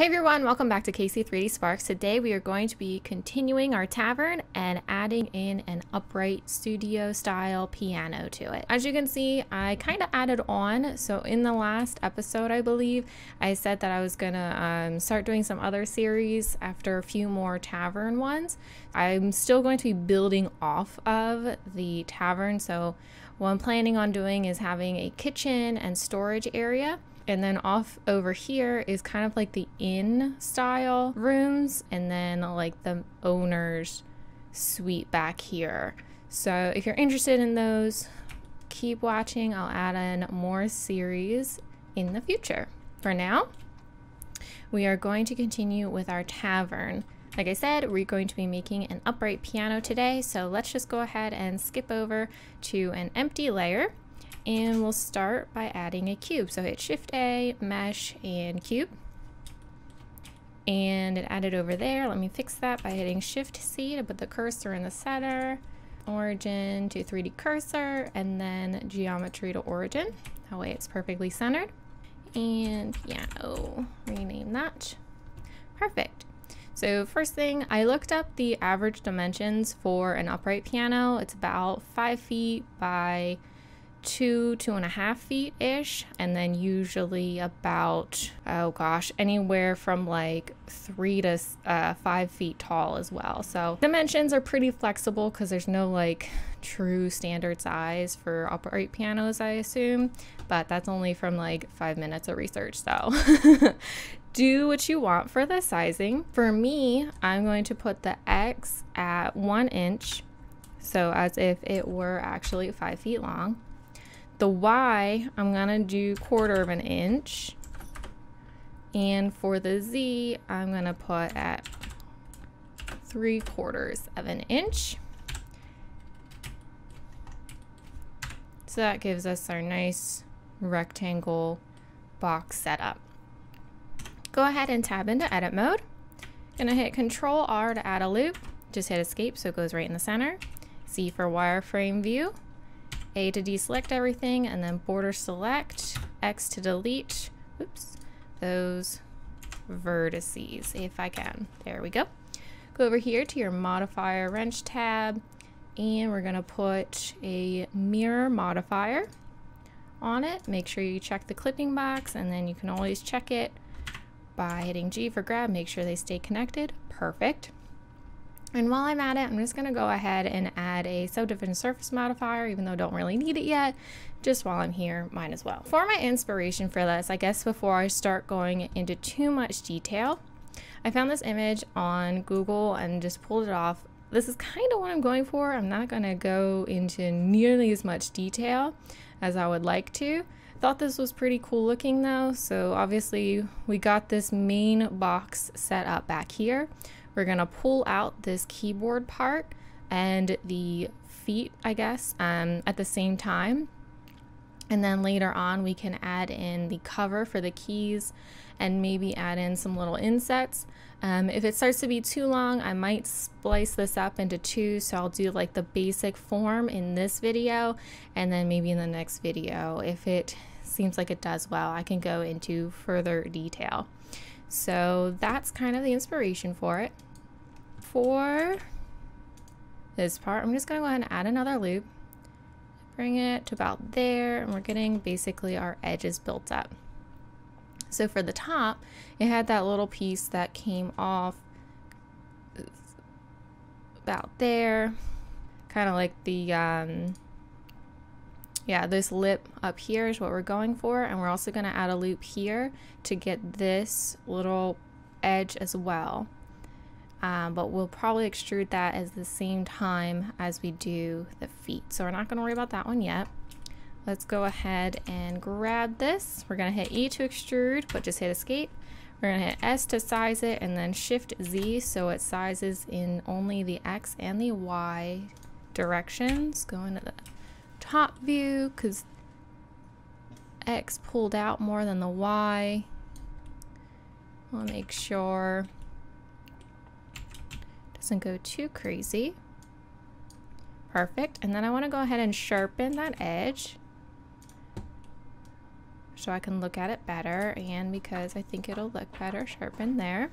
Hey everyone, welcome back to KC3D Sparks. Today we are going to be continuing our tavern and adding in an upright studio style piano to it. As you can see, I kind of added on. So in the last episode, I believe, I said that I was gonna start doing some other series after a few more tavern ones. I'm still going to be building off of the tavern. So what I'm planning on doing is having a kitchen and storage area. And then off over here is kind of like the inn style rooms, and then like the owner's suite back here. So if you're interested in those, keep watching. I'll add in more series in the future. For now, we are going to continue with our tavern. Like I said, we're going to be making an upright piano today. So let's just go ahead and skip over to an empty layer. And we'll start by adding a cube. So hit Shift A, Mesh, and Cube. And it added over there. Let me fix that by hitting Shift C to put the cursor in the center. Origin to 3D cursor, and then geometry to origin. That way it's perfectly centered. And yeah, rename that. Perfect. So first thing, I looked up the average dimensions for an upright piano. It's about 5 feet by 2.5 feet ish, and then usually about anywhere from like 3 to 5 feet tall as well. So dimensions are pretty flexible because there's no like true standard size for upright pianos, I assume, but that's only from like 5 minutes of research, so do what you want for the sizing. For me, I'm going to put the X at 1 inch, so as if it were actually 5 feet long. The Y, I'm gonna do 1/4 of an inch. And for the Z, I'm gonna put at 3/4 of an inch. So that gives us our nice rectangle box setup. Go ahead and tab into edit mode. Gonna hit Control R to add a loop. Just hit escape so it goes right in the center. C for wireframe view. A to deselect everything, and then border select, X to delete, oops, those vertices, if I can. There we go. Go over here to your modifier wrench tab, and we're gonna put a mirror modifier on it. Make sure you check the clipping box, and then you can always check it by hitting G for grab, make sure they stay connected. Perfect. And while I'm at it, I'm just gonna go ahead and add a subdivision surface modifier, even though I don't really need it yet. Just while I'm here, might as well. For my inspiration for this, I guess before I start going into too much detail, I found this image on Google and just pulled it off. This is kind of what I'm going for. I'm not gonna go into nearly as much detail as I would like to. Thought this was pretty cool looking though, so obviously we got this main box set up back here. We're gonna pull out this keyboard part and the feet, I guess, at the same time. And then later on, we can add in the cover for the keys and maybe add in some little insets. If it starts to be too long, I might splice this up into two. So I'll do like the basic form in this video, and then maybe in the next video, if it seems like it does well, I can go into further detail. So that's kind of the inspiration for it. For this part, I'm just gonna go ahead and add another loop. Bring it to about there, and we're getting basically our edges built up. So for the top, it had that little piece that came off about there, kind of like the this lip up here is what we're going for, and we're also going to add a loop here to get this little edge as well. But we'll probably extrude that at the same time as we do the feet. So we're not going to worry about that one yet. Let's go ahead and grab this. We're going to hit E to extrude, but just hit escape. We're going to hit S to size it, and then Shift Z so it sizes in only the X and the Y directions. Go into the top view because X pulled out more than the Y. We'll make sure doesn't go too crazy. Perfect. And then I want to go ahead and sharpen that edge. so I can look at it better, and because I think it'll look better sharpened there.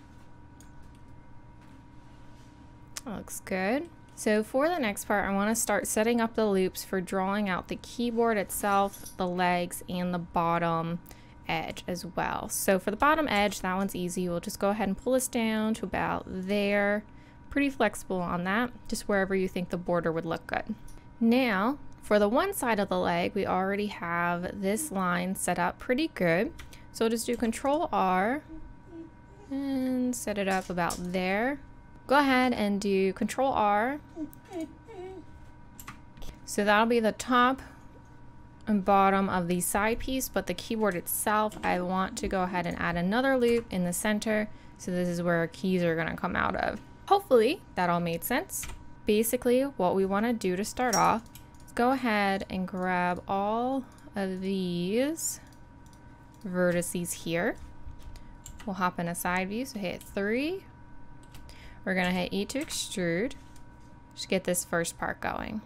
That looks good. So for the next part, I want to start setting up the loops for drawing out the keyboard itself, the legs, and the bottom edge as well. So for the bottom edge, that one's easy. We'll just go ahead and pull this down to about there. Pretty flexible on that, just wherever you think the border would look good. Now, for the one side of the leg, we already have this line set up pretty good. So we'll just do Control R and set it up about there. Go ahead and do Control R. So that'll be the top and bottom of the side piece, but the keyboard itself, I want to go ahead and add another loop in the center. So this is where our keys are going to come out of. Hopefully that all made sense. Basically, what we want to do to start off is go ahead and grab all of these vertices here. We'll hop in a side view, so hit 3. We're going to hit E to extrude. Just get this first part going.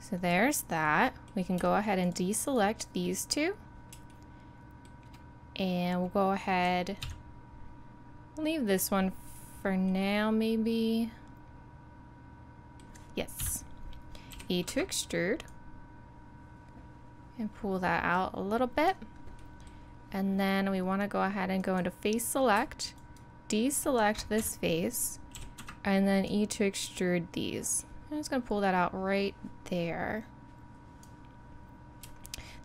So there's that. We can go ahead and deselect these two. And we'll go ahead, leave this one for now maybe. Yes. E to extrude. And pull that out a little bit. And then we want to go ahead and go into face select, deselect this face, and then E to extrude these. I'm just going to pull that out right there.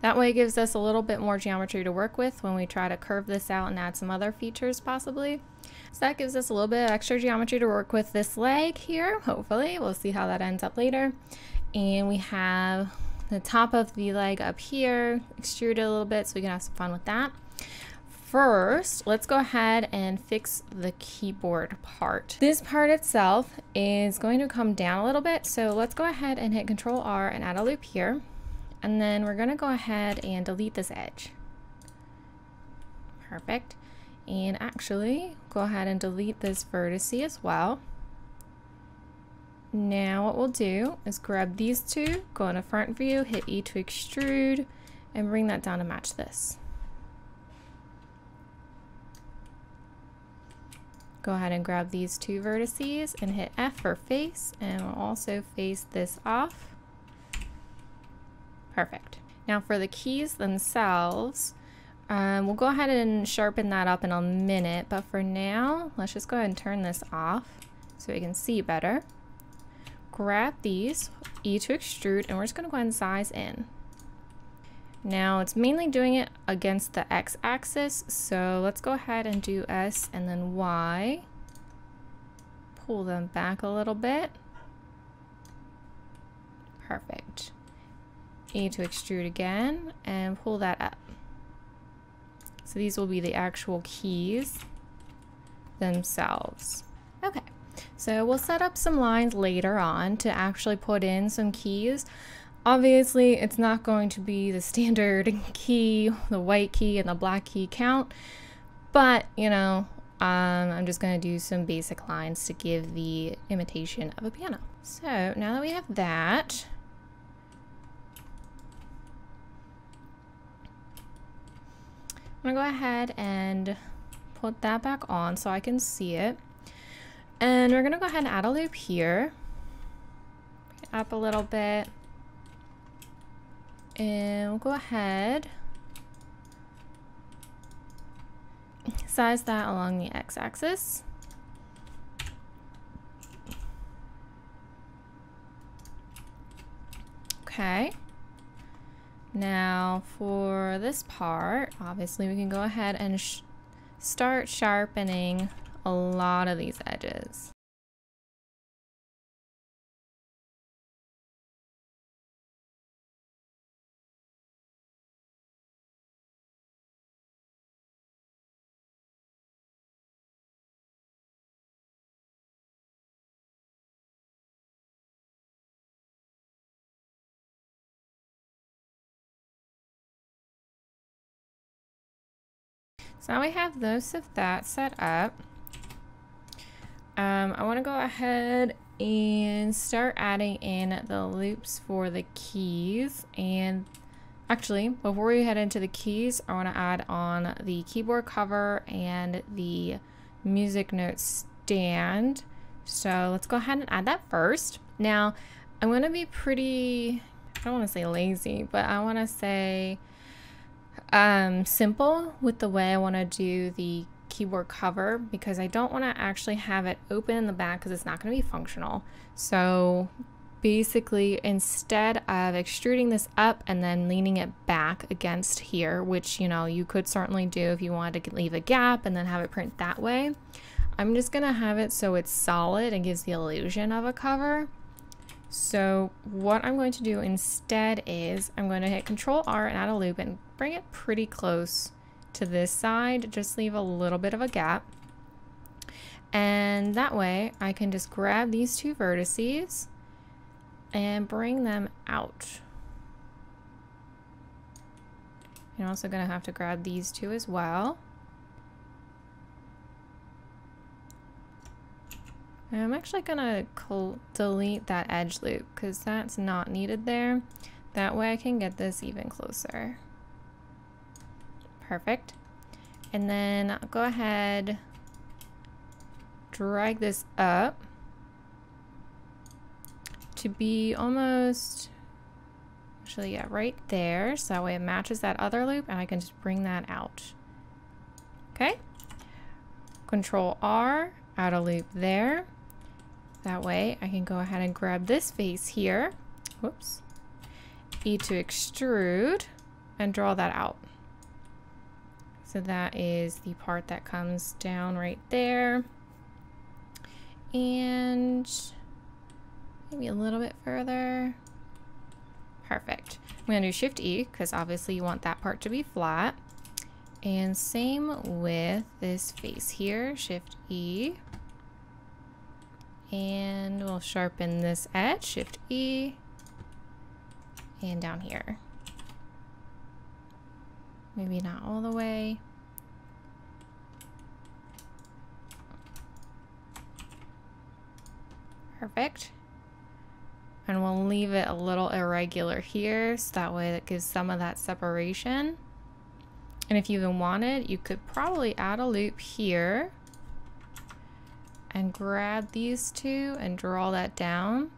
That way it gives us a little bit more geometry to work with when we try to curve this out and add some other features possibly. So that gives us a little bit of extra geometry to work with this leg here, hopefully. We'll see how that ends up later. And we have the top of the leg up here, extruded a little bit so we can have some fun with that. First, let's go ahead and fix the keyboard part. This part itself is going to come down a little bit, so let's go ahead and hit Control R and add a loop here. And then we're gonna go ahead and delete this edge. Perfect. And actually, go ahead and delete this vertex as well. Now what we'll do is grab these two, go into front view, hit E to extrude, and bring that down to match this. Go ahead and grab these two vertices and hit F for face, and we'll also face this off. Perfect. Now for the keys themselves, we'll go ahead and sharpen that up in a minute, but for now, let's just go ahead and turn this off so we can see better. Grab these, E to extrude, and we're just going to go ahead and size in. Now it's mainly doing it against the x-axis, so let's go ahead and do S and then Y. Pull them back a little bit. Perfect. E to extrude again and pull that up. So these will be the actual keys themselves. Okay, so we'll set up some lines later on to actually put in some keys. Obviously, it's not going to be the standard key, the white key and the black key count, but you know, I'm just going to do some basic lines to give the imitation of a piano. So now that we have that, I'm going to go ahead and put that back on so I can see it. And we're going to go ahead and add a loop here, up a little bit. And we'll go ahead, size that along the x-axis. Okay. Now for this part, obviously we can go ahead and start sharpening a lot of these edges. So now we have those of that set up. I want to go ahead and start adding in the loops for the keys, and Actually, before we head into the keys, I want to add on the keyboard cover and the music note stand. So let's go ahead and add that first. Now, I'm going to be pretty, I don't want to say lazy, but I want to say simple with the way I want to do the keyboard cover, because I don't want to actually have it open in the back because it's not going to be functional. So basically, instead of extruding this up and then leaning it back against here, which, you know, you could certainly do if you wanted to leave a gap and then have it print that way, I'm just going to have it so it's solid and gives the illusion of a cover. So what I'm going to do instead is I'm going to hit Control-R and add a loop and bring it pretty close to this side, just leave a little bit of a gap, and that way I can just grab these two vertices and bring them out. I'm also going to have to grab these two as well. And I'm actually going to delete that edge loop because that's not needed there. That way I can get this even closer. Perfect. And then I'll go ahead, drag this up to be almost, actually, yeah, right there. So that way it matches that other loop and I can just bring that out. Okay. Control-R, add a loop there. That way I can go ahead and grab this face here. Whoops. E to extrude and draw that out. So that is the part that comes down right there. And maybe a little bit further. Perfect. I'm going to do Shift E because obviously you want that part to be flat. And same with this face here. Shift E. And we'll sharpen this edge. Shift E. And down here. Maybe not all the way. Perfect. And we'll leave it a little irregular here, so that way that gives some of that separation. And if you even wanted, you could probably add a loop here and grab these two and draw that down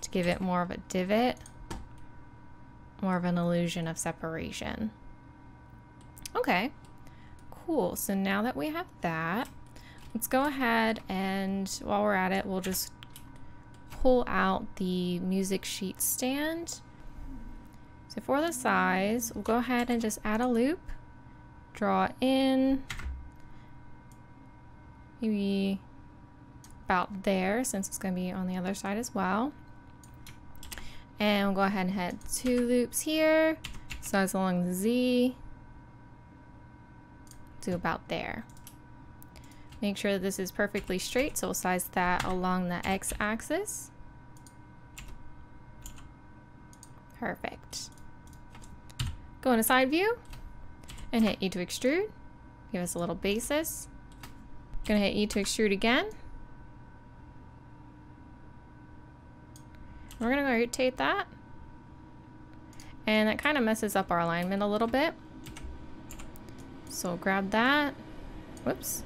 to give it more of a divot, more of an illusion of separation. Okay, cool. So now that we have that, let's go ahead and while we're at it, we'll just pull out the music sheet stand. So for the size, we'll go ahead and just add a loop, draw it in, maybe about there since it's going to be on the other side as well. And we'll go ahead and head two loops here, so it's along the Z. Do about there. Make sure that this is perfectly straight, so we'll size that along the x-axis. Perfect. Go into side view and hit E to extrude. Give us a little basis. Gonna hit E to extrude again. We're gonna rotate that. And that kind of messes up our alignment a little bit. So we'll grab that. Whoops.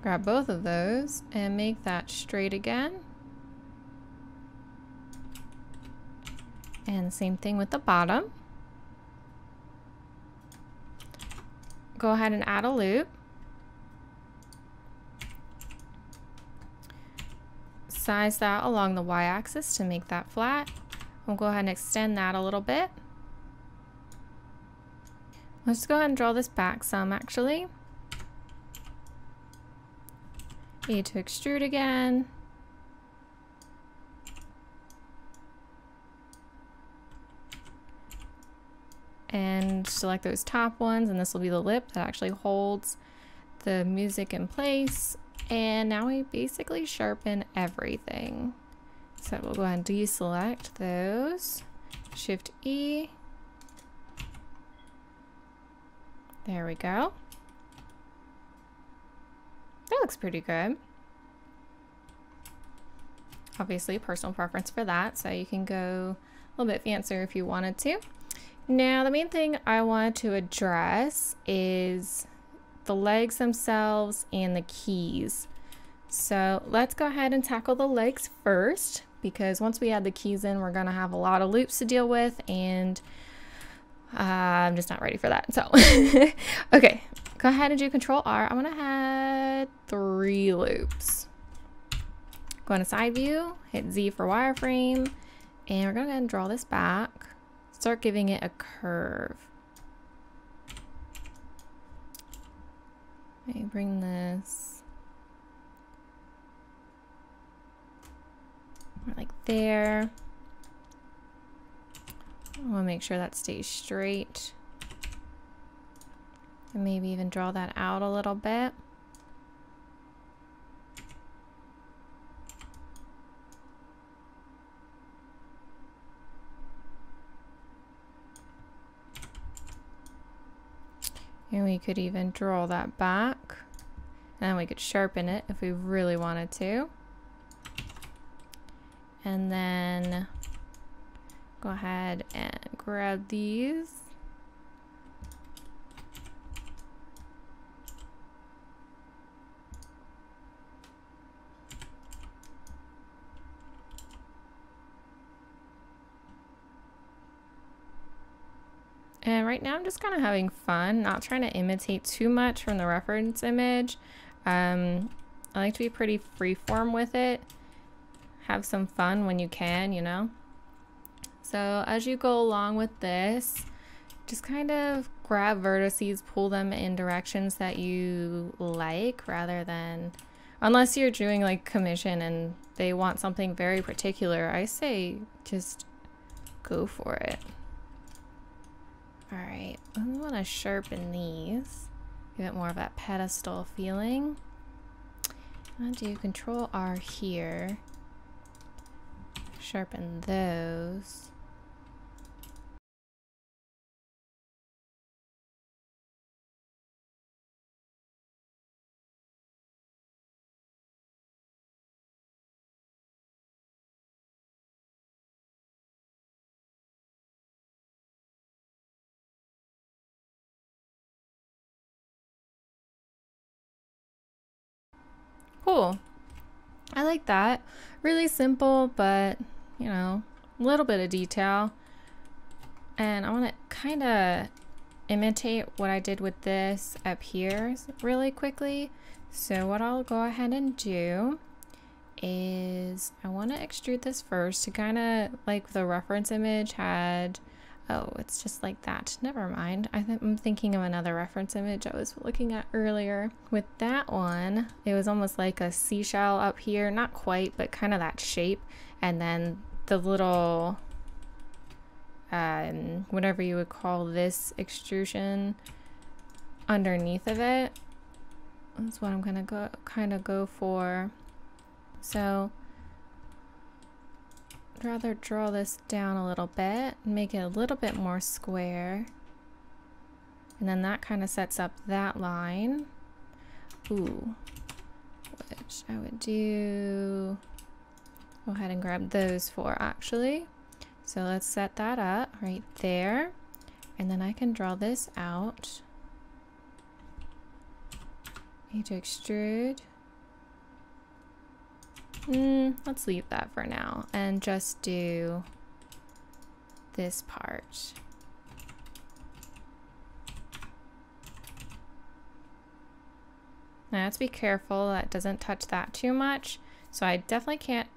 Grab both of those and make that straight again. And same thing with the bottom. Go ahead and add a loop. Size that along the y-axis to make that flat. We'll go ahead and extend that a little bit. Let's go ahead and draw this back some actually. E to extrude again. And select those top ones, and this will be the lip that actually holds the music in place. And now we basically sharpen everything. So we'll go ahead and deselect those. Shift E. There we go. That looks pretty good. Obviously, personal preference for that. So you can go a little bit fancier if you wanted to. Now, the main thing I wanted to address is the legs themselves and the keys. So let's go ahead and tackle the legs first, because once we add the keys in, we're going to have a lot of loops to deal with, and I'm just not ready for that. So, okay, go ahead and do Control R. I'm going to add 3 loops. Go into side view, hit Z for wireframe, and we're going to go ahead and draw this back. Start giving it a curve. Let me bring this more like there. I want to make sure that stays straight. And maybe even draw that out a little bit. And we could even draw that back, and we could sharpen it if we really wanted to. And then go ahead and grab these. And right now I'm just kind of having fun, not trying to imitate too much from the reference image. I like to be pretty freeform with it. Have some fun when you can, you know? So as you go along with this, just kind of grab vertices, pull them in directions that you like, rather than, unless you're doing like commission and they want something very particular, I say just go for it. All right, I want to sharpen these, give it more of that pedestal feeling. I'll do Control R here, sharpen those. Cool. I like that. Really simple, but, you know, a little bit of detail. And I want to kind of imitate what I did with this up here really quickly. So what I'll go ahead and do is I want to extrude this first to kind of like the reference image had. Oh, it's just like that. Never mind. I'm thinking of another reference image I was looking at earlier. With that one, it was almost like a seashell up here. Not quite, but kind of that shape. And then the little, whatever you would call this extrusion underneath of it. That's what I'm going to go kind of go for. So I'd rather draw this down a little bit, make it a little bit more square, and then that kind of sets up that line. Ooh, which I would do, go ahead and grab those 4 actually. So let's set that up right there, and then I can draw this out. Need to extrude. Let's leave that for now and just do this part. Now I have to be careful that doesn't touch that too much. So I definitely can't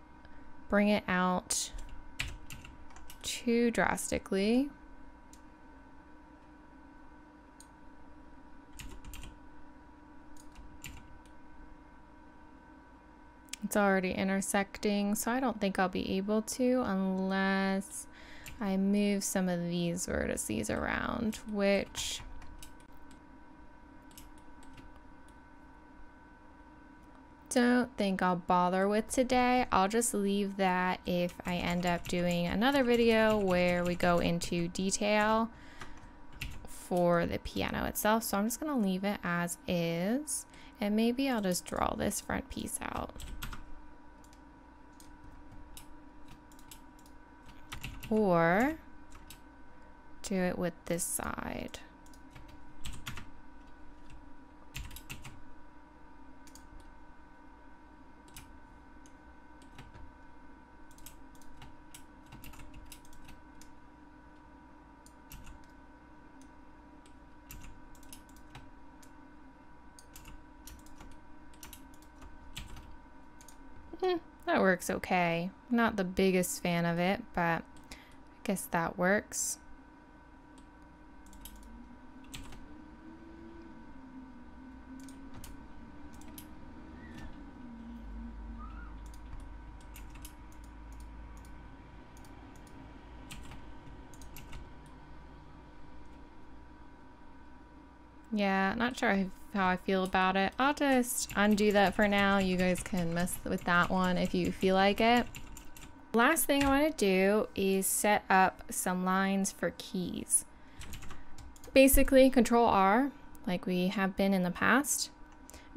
bring it out too drastically. It's already intersecting, so I don't think I'll be able to unless I move some of these vertices around, which don't think I'll bother with today. I'll just leave that if I end up doing another video where we go into detail for the piano itself. So I'm just going to leave it as is, and maybe I'll just draw this front piece out. or do it with this side. That works okay. Not the biggest fan of it, but I guess that works. Yeah, not sure how I feel about it. I'll just undo that for now. You guys can mess with that one if you feel like it. Last thing I want to do is set up some lines for keys. Basically, Control R, like we have been in the past.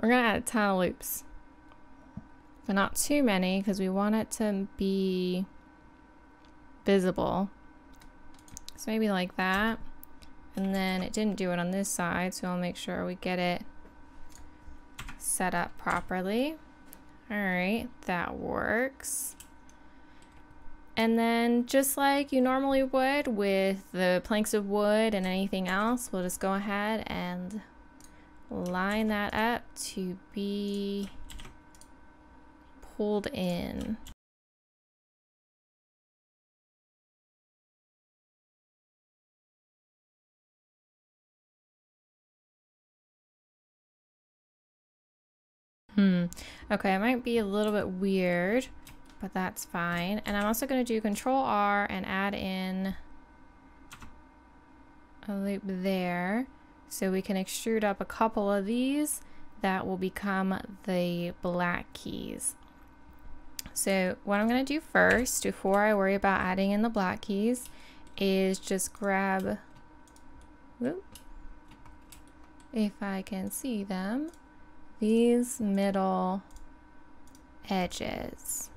We're going to add a ton of loops, but not too many because we want it to be visible. So maybe like that. And then it didn't do it on this side, so I'll make sure we get it set up properly. All right, that works. And then just like you normally would with the planks of wood and anything else, we'll just go ahead and line that up to be pulled in. Okay, it might be a little bit weird, but that's fine. And I'm also going to do Control R and add in a loop there so we can extrude up a couple of these that will become the black keys. So what I'm going to do first, before I worry about adding in the black keys, is just grab, if I can see them, these middle edges.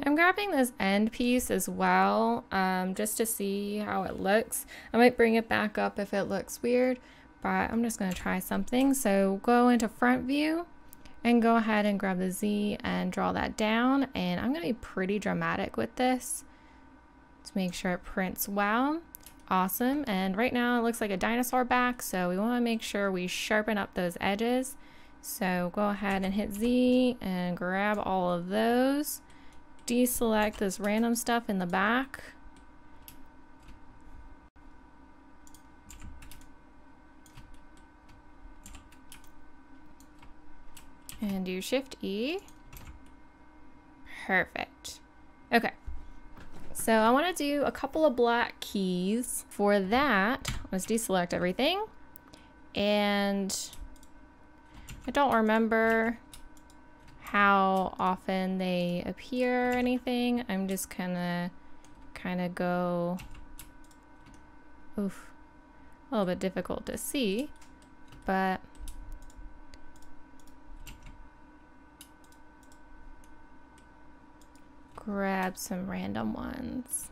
I'm grabbing this end piece as well, just to see how it looks. I might bring it back up if it looks weird, but I'm just going to try something. So go into front view and go ahead and grab the Z and draw that down. And I'm going to be pretty dramatic with this to make sure it prints well. Awesome, and right now it looks like a dinosaur back, so we want to make sure we sharpen up those edges. So go ahead and hit Z and grab all of those. Deselect this random stuff in the back. And do Shift E. Perfect. Okay. So I want to do a couple of black keys. For that, let's deselect everything. And I don't remember how often they appear or anything. I'm just gonna kinda go, oof, a little bit difficult to see, but grab some random ones.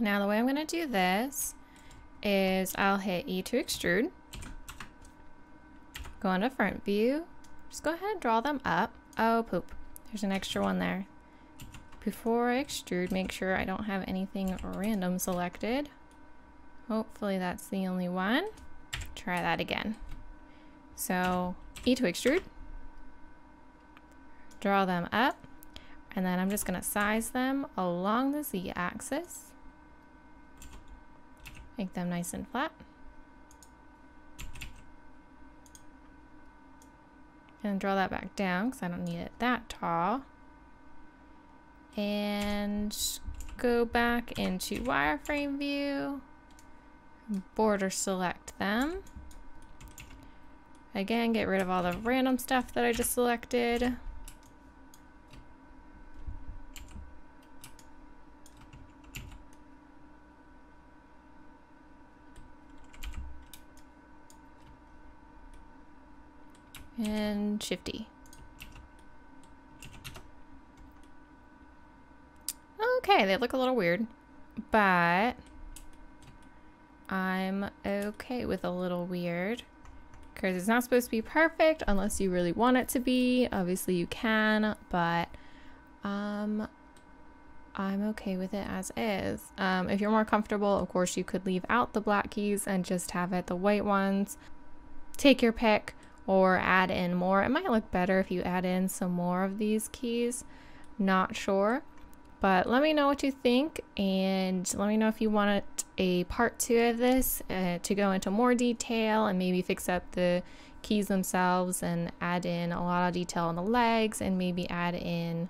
Now the way I'm going to do this is I'll hit E to extrude, go into front view, just go ahead and draw them up. Oh poop, there's an extra one there. Before I extrude, make sure I don't have anything random selected. Hopefully that's the only one. Try that again. So E to extrude, draw them up, and then I'm just going to size them along the Z axis. Make them nice and flat. And draw that back down because I don't need it that tall. And go back into wireframe view, border select them. Again, get rid of all the random stuff that I just selected. and Shift-D. Okay, they look a little weird, but I'm okay with a little weird because it's not supposed to be perfect unless you really want it to be. Obviously you can, but I'm okay with it as is. If you're more comfortable, of course, you could leave out the black keys and just have it the white ones. Take your pick, or add in more. It might look better if you add in some more of these keys. Not sure, but let me know what you think, and let me know if you want a part 2 of this to go into more detail and maybe fix up the keys themselves and add in a lot of detail on the legs, and maybe add in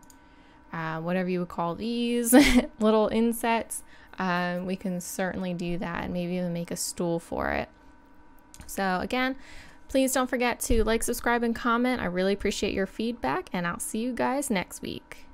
whatever you would call these little insets. We can certainly do that and maybe even make a stool for it. So again, please don't forget to like, subscribe, and comment. I really appreciate your feedback, and I'll see you guys next week.